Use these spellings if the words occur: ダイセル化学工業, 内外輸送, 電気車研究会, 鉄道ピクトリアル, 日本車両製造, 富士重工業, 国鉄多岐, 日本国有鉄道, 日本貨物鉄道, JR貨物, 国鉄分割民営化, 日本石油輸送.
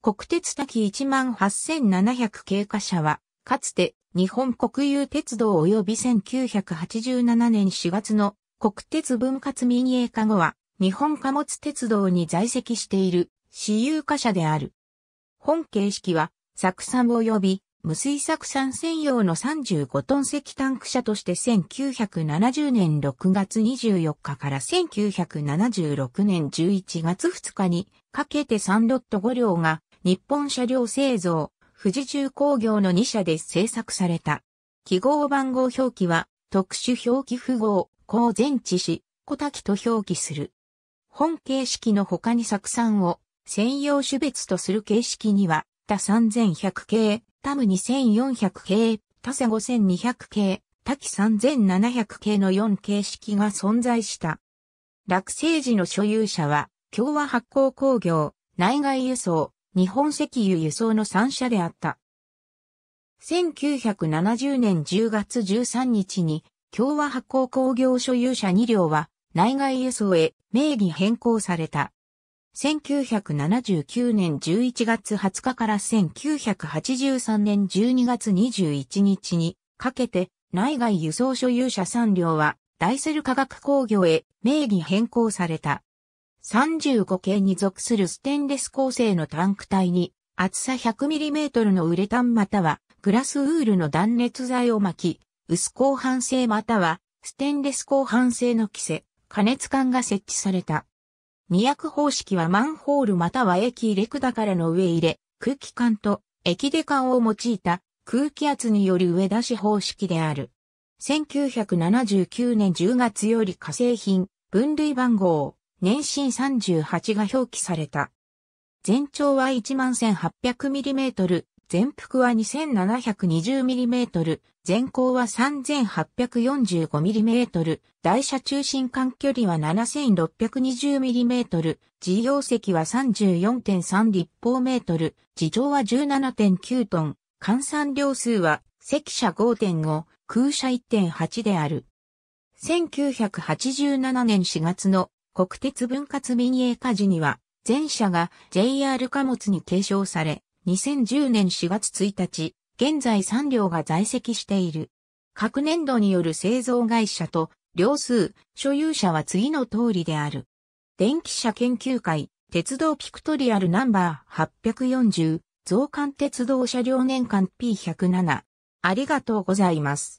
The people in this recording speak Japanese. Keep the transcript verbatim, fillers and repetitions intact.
国鉄多岐 いちまんはっせんななひゃく 系貨車は、かつて日本国有鉄道及びせんきゅうひゃくはちじゅうななねんしがつの国鉄分割民営化後は、日本貨物鉄道に在籍している私有貨車である。本形式は、酢酸及び無水酢酸専用のさんじゅうごトン石タンク車としてせんきゅうひゃくななじゅうねんろくがつにじゅうよっかからせんきゅうひゃくななじゅうろくねんじゅういちがつふつかにかけてさんロットごりょうが日本車両製造、富士重工業のにしゃで製作された。記号番号表記は特殊表記符号、こう前置し、小滝と表記する。本形式の他に酢酸を専用種別とする形式には、たさんぜんひゃくけい、たむにせんよんひゃくけい、たさごせんにひゃくけい、たきさんぜんななひゃくけいのよんけいしきが存在した。落成時の所有者は、協和発酵工業、内外輸送、日本石油輸送のさんしゃであった。せんきゅうひゃくななじゅうねんじゅうがつじゅうさんにちに、協和発酵工業所有者にりょうは、内外輸送へ名義変更された。せんきゅうひゃくななじゅうきゅうねんじゅういちがつはつかからせんきゅうひゃくはちじゅうさんねんじゅうにがつにじゅういちにちにかけて内外輸送所有者さんりょうはダイセル化学工業へ名義変更された。さんじゅうごけいに属するステンレス構成のタンク体に厚さ ひゃくミリメートル のウレタンまたはグラスウールの断熱材を巻き、薄鋼板製またはステンレス鋼板製の規制、加熱管が設置された。二訳方式はマンホールまたは液入れ管からの上入れ、空気管と液出管を用いた空気圧による上出し方式である。せんきゅうひゃくななじゅうきゅうねんじゅうがつより化成品、分類番号、年進さんじゅうはちが表記された。全長はいちまんせんはっぴゃくミリメートル、全幅は にせんななひゃくにじゅうミリメートル、全高は さんぜんはっぴゃくよんじゅうごミリメートル、台車中心間距離は ななせんろっぴゃくにじゅうミリメートル、自用席は さんじゅうよんてんさんりっぽうメートル、自重は じゅうななてんきゅうトン、換算両数は席車 ごてんご、空車 いってんはち である。せんきゅうひゃくはちじゅうななねんしがつの国鉄分割民営化時には、全車が ジェイアール 貨物に継承され、にせんじゅうねんしがつついたち、現在さんりょうが在籍している。各年度による製造会社と、両数、所有者は次の通りである。電気車研究会、鉄道ピクトリアルナンバーはっぴゃくよんじゅう、増刊鉄道車両年間 ピーひゃくなな。ありがとうございます。